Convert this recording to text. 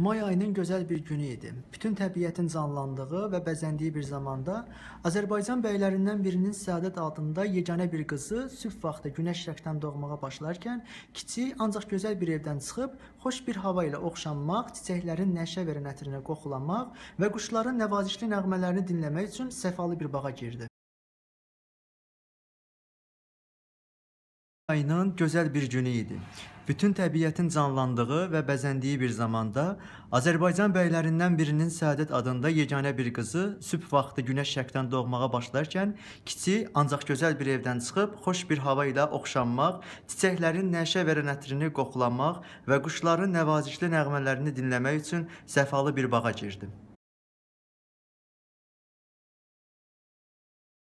May ayının gözəl bir günü idi. Bütün təbiətin canlandığı və bəzəndiyi bir zamanda Azərbaycan bəylərindən birinin Səadət adında yeganə bir qızı sübh vaxtı günəş şərqdən doğmağa başlarkən kiçik ancaq gözəl bir evdən çıxıb xoş bir hava ilə oxşanmaq, çiçəklərin nəşə verən ətrinə qoxulamaq və quşların nəvazişli nəğmələrini dinləmək üçün səfalı bir bağa girdi. Ayının gözəl bir günü idi. Bütün təbiətin canlandığı və bəzəndiyi bir zamanda Azərbaycan bəylərindən birinin Səadət adında yeganə bir qızı sübh vaxtı günəş şərqdən doğmağa başlarkən kiçik ancaq gözəl bir evdən çıxıb xoş bir hava ilə oxşanmaq, çiçəklərin nəşə verən ətrini qoxulamaq və quşların nəvazişli nəğmələrini dinləmək üçün səfalı bir bağa girdi.